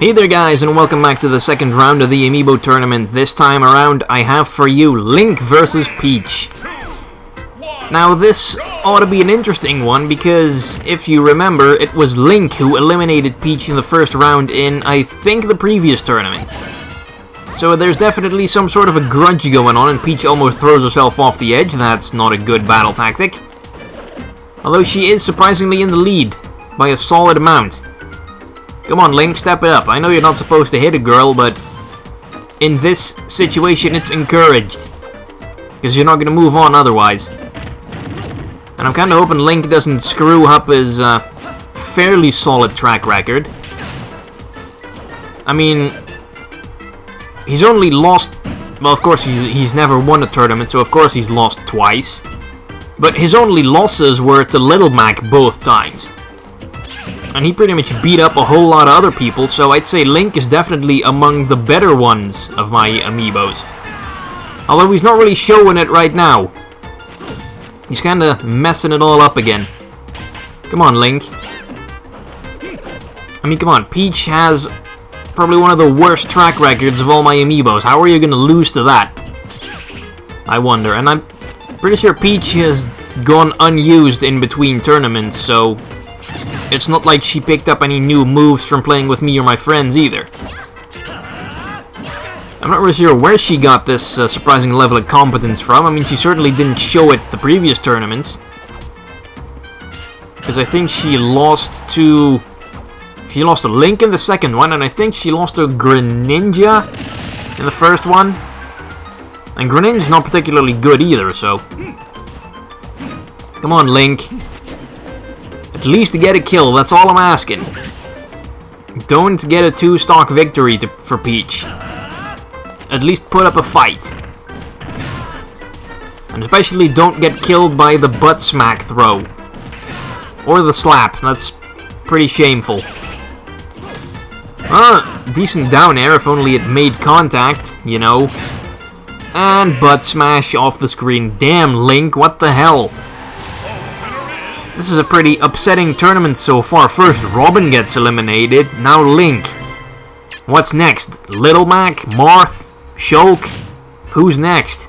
Hey there guys, and welcome back to the second round of the amiibo tournament. This time around I have for you Link versus Peach. Now this ought to be an interesting one because if you remember it was Link who eliminated Peach in the first round in I think the previous tournament. So there's definitely some sort of a grudge going on, and Peach almost throws herself off the edge. That's not a good battle tactic. Although she is surprisingly in the lead by a solid amount. Come on, Link, step it up. I know you're not supposed to hit a girl, but in this situation it's encouraged, because you're not going to move on otherwise. And I'm kind of hoping Link doesn't screw up his fairly solid track record. I mean, he's only lost... Well, of course, he's never won a tournament, so of course he's lost twice. But his only losses were to Little Mac both times. And he pretty much beat up a whole lot of other people, so I'd say Link is definitely among the better ones of my amiibos. Although he's not really showing it right now. He's kinda messing it all up again. Come on, Link. I mean, come on, Peach has probably one of the worst track records of all my amiibos. How are you gonna lose to that? I wonder. And I'm pretty sure Peach has gone unused in between tournaments, so it's not like she picked up any new moves from playing with me or my friends either. I'm not really sure where she got this surprising level of competence from. I mean, she certainly didn't show it the previous tournaments, because I think she lost to... She lost to Link in the second one, and I think she lost to Greninja in the first one. And Greninja's not particularly good either, so... Come on, Link. At least to get a kill, that's all I'm asking. Don't get a two-stock victory for Peach. At least put up a fight. And especially don't get killed by the butt smack throw. Or the slap, that's pretty shameful. Decent down air if only it made contact, you know. And butt smash off the screen. Damn, Link, what the hell? This is a pretty upsetting tournament so far. First, Robin gets eliminated. Now, Link. What's next? Little Mac? Marth? Shulk? Who's next?